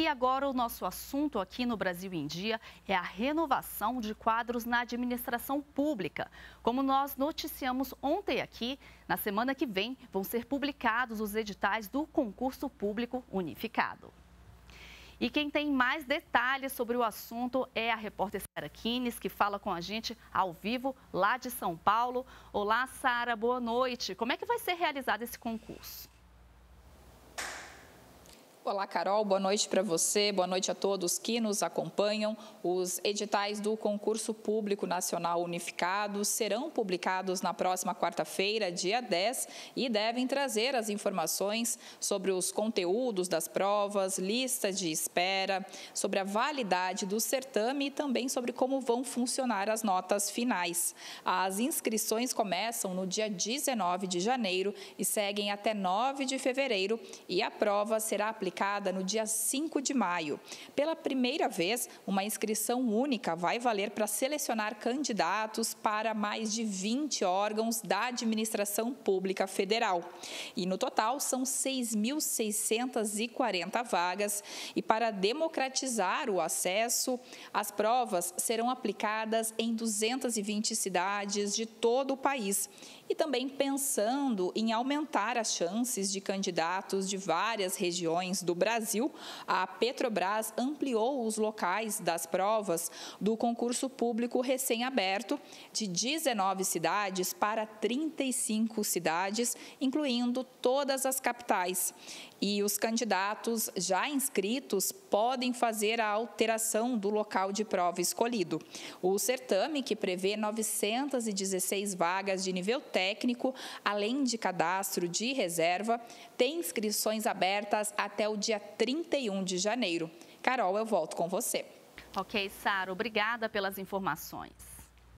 E agora o nosso assunto aqui no Brasil em Dia é a renovação de quadros na administração pública. Como nós noticiamos ontem aqui, na semana que vem vão ser publicados os editais do Concurso Público Unificado. E quem tem mais detalhes sobre o assunto é a repórter Sara Kines, que fala com a gente ao vivo lá de São Paulo. Olá, Sara, boa noite. Como é que vai ser realizado esse concurso? Olá, Carol. Boa noite para você. Boa noite a todos que nos acompanham. Os editais do Concurso Público Nacional Unificado serão publicados na próxima quarta-feira, dia 10, e devem trazer as informações sobre os conteúdos das provas, lista de espera, sobre a validade do certame e também sobre como vão funcionar as notas finais. As inscrições começam no dia 19 de janeiro e seguem até 9 de fevereiro, e a prova será aplicada no dia 5 de maio. Pela primeira vez, uma inscrição única vai valer para selecionar candidatos para mais de 20 órgãos da administração pública federal. E no total são 6.640 vagas, e para democratizar o acesso, as provas serão aplicadas em 220 cidades de todo o país. E também pensando em aumentar as chances de candidatos de várias regiões do Brasil, a Petrobras ampliou os locais das provas do concurso público recém-aberto de 19 cidades para 35 cidades, incluindo todas as capitais. E os candidatos já inscritos podem fazer a alteração do local de prova escolhido. O certame, que prevê 916 vagas de nível técnico, além de cadastro de reserva, tem inscrições abertas até o dia 31 de janeiro. Carol, eu volto com você. Ok, Sara, obrigada pelas informações.